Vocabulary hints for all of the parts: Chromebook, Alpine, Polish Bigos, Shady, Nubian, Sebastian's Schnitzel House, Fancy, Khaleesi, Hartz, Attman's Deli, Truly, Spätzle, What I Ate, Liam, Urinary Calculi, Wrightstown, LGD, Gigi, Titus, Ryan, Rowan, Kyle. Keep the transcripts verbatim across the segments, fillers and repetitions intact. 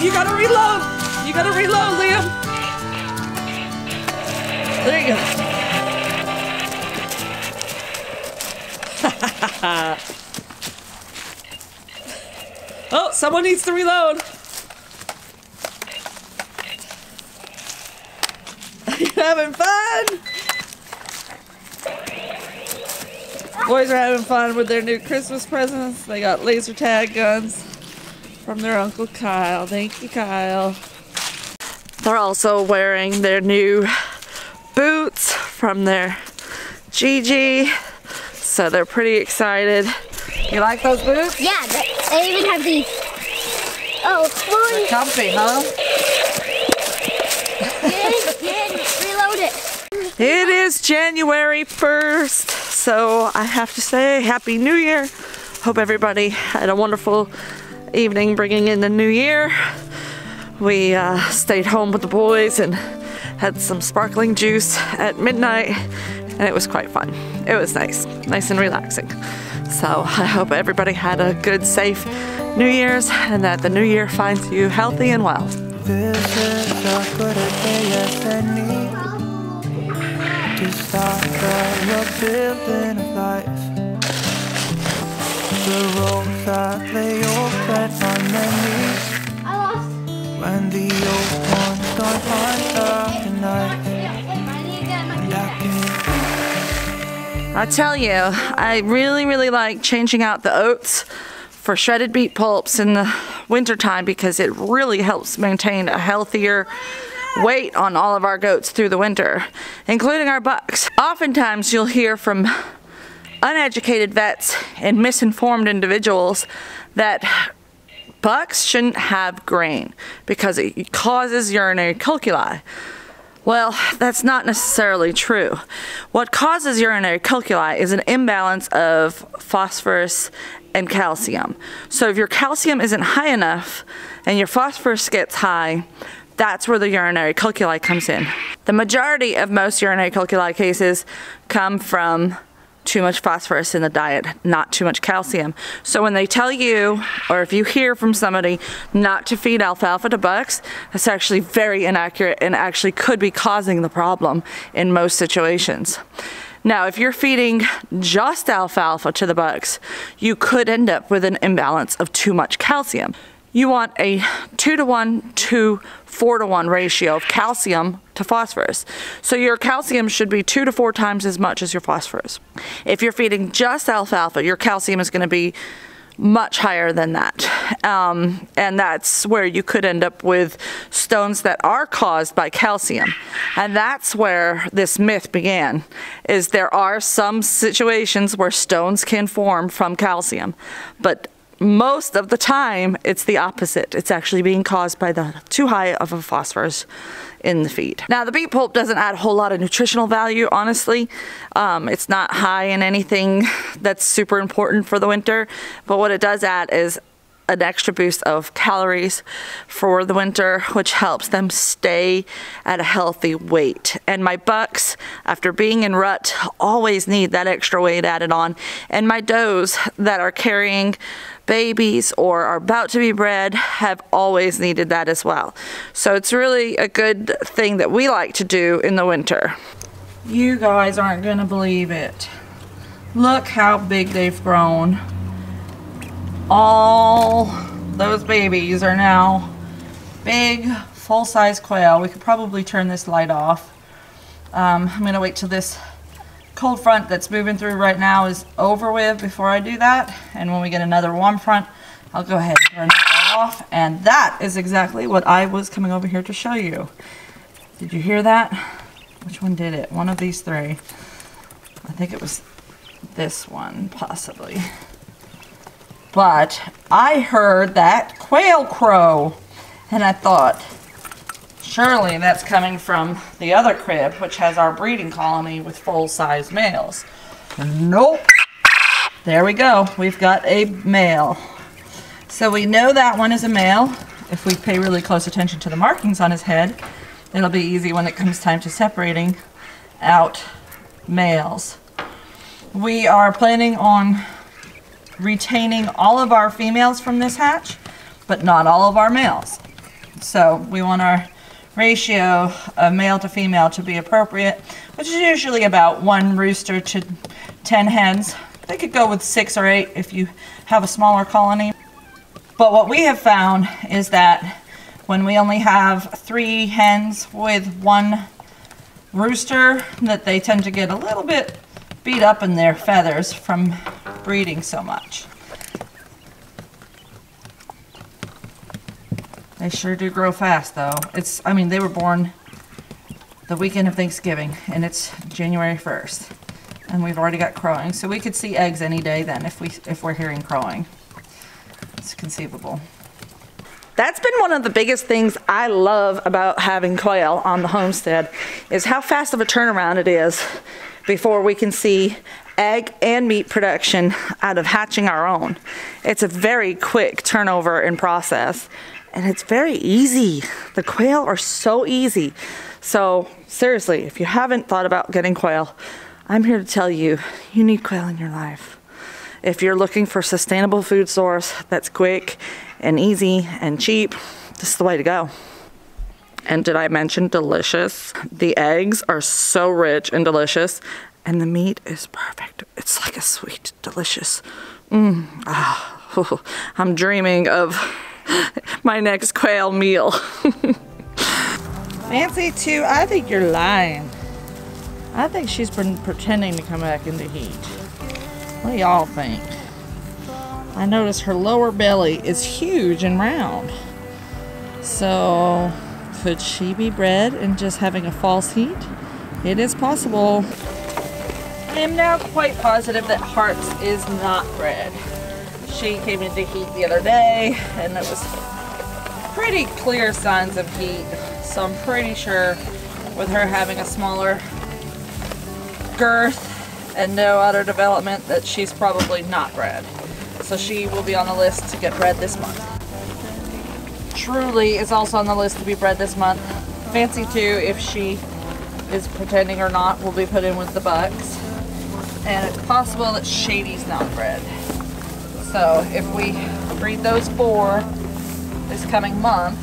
You gotta reload. You gotta reload, Liam. There you go. Oh, someone needs to reload. You're having fun. Boys are having fun with their new Christmas presents. They got laser tag guns from their Uncle Kyle. Thank you, Kyle. They're also wearing their new boots from their Gigi. So they're pretty excited. You like those boots? Yeah, they even have these. Oh, boy. They're comfy, huh? Good, good. Reload it. It is January first. So I have to say Happy New Year. Hope everybody had a wonderful evening bringing in the new year. We uh, stayed home with the boys and had some sparkling juice at midnight, and it was quite fun. It was nice, nice and relaxing. So I hope everybody had a good, safe New Year's, and that the new year finds you healthy and well. Just start your building of life. The roads that lay open on memories. I lost. When the old ones don't hunt up tonight. I tell you, I really, really like changing out the oats for shredded beet pulps in the wintertime because it really helps maintain a healthier weight on all of our goats through the winter, including our bucks. Oftentimes you'll hear from uneducated vets and misinformed individuals that bucks shouldn't have grain because it causes urinary calculi. Well, that's not necessarily true. What causes urinary calculi is an imbalance of phosphorus and calcium. So if your calcium isn't high enough and your phosphorus gets high, that's where the urinary calculi comes in. The majority of most urinary calculi cases come from too much phosphorus in the diet, not too much calcium. So when they tell you, or if you hear from somebody, not to feed alfalfa to bucks, that's actually very inaccurate and actually could be causing the problem in most situations. Now, if you're feeding just alfalfa to the bucks, you could end up with an imbalance of too much calcium. You want a two to one to four to one ratio of calcium to phosphorus. So your calcium should be two to four times as much as your phosphorus. If you're feeding just alfalfa, your calcium is going to be much higher than that. Um, and that's where you could end up with stones that are caused by calcium. And that's where this myth began, is there are some situations where stones can form from calcium, but most of the time, it's the opposite. It's actually being caused by the too high of a phosphorus in the feed. Now, the beet pulp doesn't add a whole lot of nutritional value, honestly. Um, it's not high in anything that's super important for the winter, but what it does add is an extra boost of calories for the winter, which helps them stay at a healthy weight. And my bucks, after being in rut, always need that extra weight added on. And my does that are carrying babies or are about to be bred have always needed that as well. So it's really a good thing that we like to do in the winter. You guys aren't gonna believe it. Look how big they've grown. All those babies are now big, full-size quail. We could probably turn this light off. Um, I'm going to wait till this cold front that's moving through right now is over with before I do that. And when we get another warm front, I'll go ahead and turn that off. And that is exactly what I was coming over here to show you. Did you hear that? Which one did it? One of these three. I think it was this one, possibly. But I heard that quail crow, and I thought, surely that's coming from the other crib, which has our breeding colony with full-size males. Nope. There we go. We've got a male. So we know that one is a male. If we pay really close attention to the markings on his head, it'll be easy when it comes time to separating out males. We are planning on retaining all of our females from this hatch, but not all of our males. So we want our ratio of male to female to be appropriate, which is usually about one rooster to ten hens. They could go with six or eight if you have a smaller colony. But what we have found is that when we only have three hens with one rooster, that they tend to get a little bit beat up in their feathers from breeding so much. They sure do grow fast, though. It's, I mean, they were born the weekend of Thanksgiving, and it's January first, and we've already got crowing. So we could see eggs any day then if, we, if we're hearing crowing. It's conceivable. That's been one of the biggest things I love about having quail on the homestead, is how fast of a turnaround it is before we can see egg and meat production out of hatching our own. It's a very quick turnover and process, and it's very easy. The quail are so easy. So seriously, if you haven't thought about getting quail, I'm here to tell you, you need quail in your life. If you're looking for a sustainable food source that's quick and easy and cheap, this is the way to go. And did I mention delicious? The eggs are so rich and delicious, and the meat is perfect. It's like a sweet, delicious. Mm. Oh, I'm dreaming of my next quail meal. Fancy too, I think you're lying. I think she's been pretending to come back into heat. What do y'all think? I noticed her lower belly is huge and round. So, could she be bred and just having a false heat? It is possible. I am now quite positive that Hartz is not bred. She came into heat the other day, and it was pretty clear signs of heat. So I'm pretty sure with her having a smaller girth and no other development that she's probably not bred. So she will be on the list to get bred this month. Truly is also on the list to be bred this month. Fancy too, if she is pretending or not, will be put in with the bucks. And it's possible that Shady's not bred. So if we breed those four this coming month,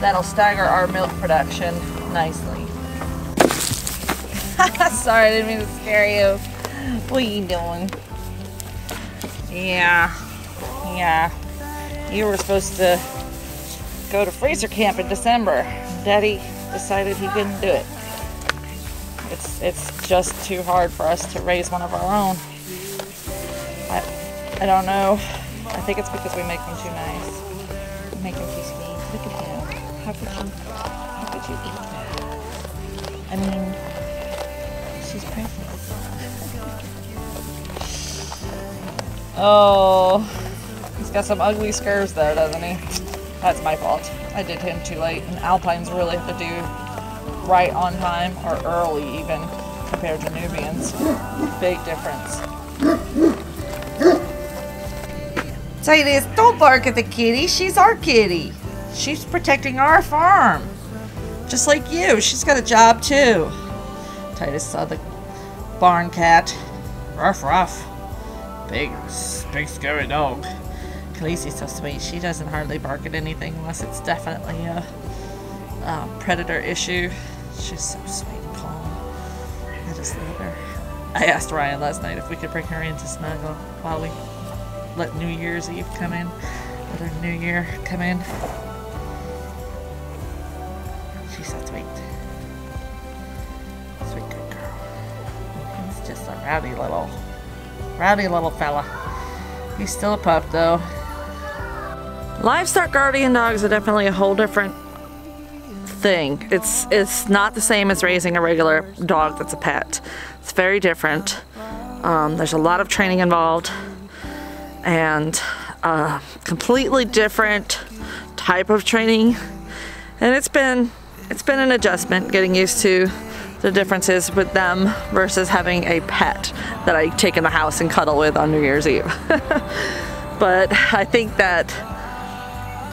that'll stagger our milk production nicely. Sorry, I didn't mean to scare you. What are you doing? Yeah, yeah. You were supposed to go to freezer camp in December. Daddy decided he couldn't do it. It's, it's just too hard for us to raise one of our own. I, I don't know. I think it's because we make them too nice. We make them too sweet. Look at him. How could you, how could you eat that? I mean, she's pregnant. Oh, he's got some ugly scars though, doesn't he? That's my fault. I did him too late, and Alpines really have to do right on time or early even compared to Nubians. Big difference. Titus, don't bark at the kitty. She's our kitty. She's protecting our farm. Just like you. She's got a job too. Titus saw the barn cat. Ruff, ruff. Big, big scary dog. Khaleesi's so sweet. She doesn't hardly bark at anything unless it's definitely a, a predator issue. She's so sweet and calm. I just love her. I asked Ryan last night if we could bring her in to snuggle while we let New Year's Eve come in, let her New Year come in. She's so sweet. Sweet good girl. He's just a rowdy little, rowdy little fella. He's still a pup though. Livestock guardian dogs are definitely a whole different thing. It's, it's not the same as raising a regular dog that's a pet. It's very different. Um, there's a lot of training involved, and a completely different type of training, and it's been it's been an adjustment getting used to the differences with them versus having a pet that I take in the house and cuddle with on New Year's Eve. But I think that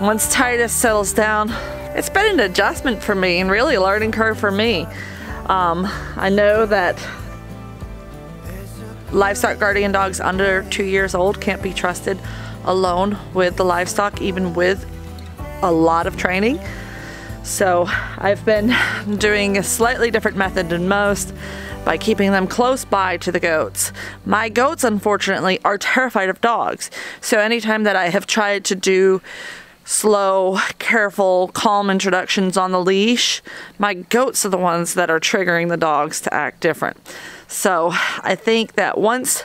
once Titus settles down, it's been an adjustment for me and really a learning curve for me. Um, I know that livestock guardian dogs under two years old can't be trusted alone with the livestock, even with a lot of training. So I've been doing a slightly different method than most by keeping them close by to the goats. My goats, unfortunately, are terrified of dogs. So anytime that I have tried to do slow, careful, calm introductions on the leash, my goats are the ones that are triggering the dogs to act different. So I think that once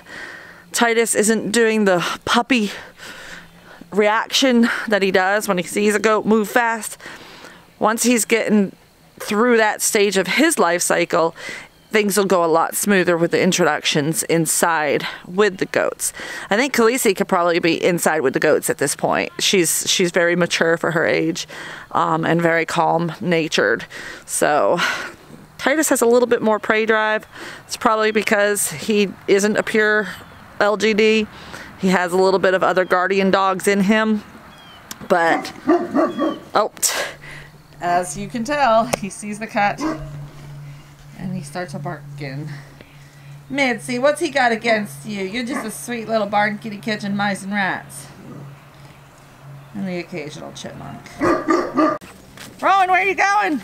Titus isn't doing the puppy reaction that he does when he sees a goat move fast, once he's getting through that stage of his life cycle, things will go a lot smoother with the introductions inside with the goats. I think Khaleesi could probably be inside with the goats at this point. She's she's very mature for her age, um, and very calm-natured. So Titus has a little bit more prey drive. It's probably because he isn't a pure L G D. He has a little bit of other guardian dogs in him, but oh. As you can tell, he sees the cat and he starts a barking. Mitzi, what's he got against you? You're just a sweet little barn kitty catching mice and rats. And the occasional chipmunk. Rowan, where are you going?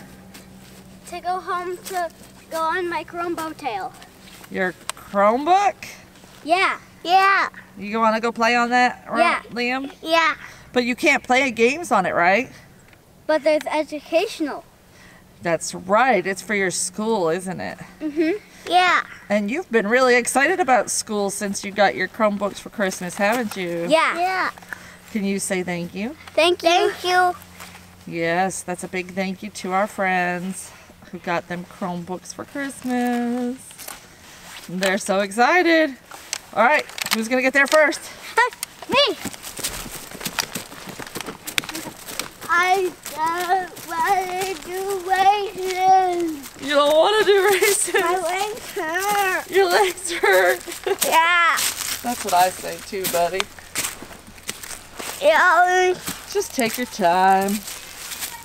To go home to go on my Chromebook tail. Your Chromebook? Yeah. Yeah. You want to go play on that, yeah. Liam? Yeah. But you can't play games on it, right? But there's educational. That's right. It's for your school, isn't it? Mm-hmm. Yeah. And you've been really excited about school since you got your Chromebooks for Christmas, haven't you? Yeah. Yeah. Can you say thank you? Thank you. Thank you. Yes, that's a big thank you to our friends who got them Chromebooks for Christmas. They're so excited. All right, who's going to get there first? Me. I don't want to do races. You don't want to do races? My legs hurt. Your legs hurt? Yeah. That's what I say too, buddy. Yeah. Just take your time.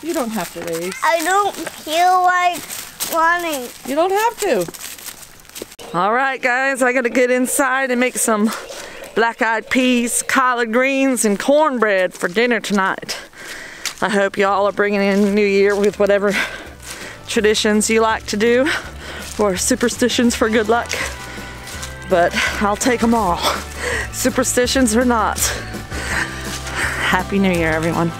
You don't have to race. I don't feel like running. You don't have to. All right, guys, I got to get inside and make some black-eyed peas, collard greens, and cornbread for dinner tonight. I hope y'all are bringing in the new year with whatever traditions you like to do, or superstitions for good luck, but I'll take them all. Superstitions or not. Happy New Year, everyone.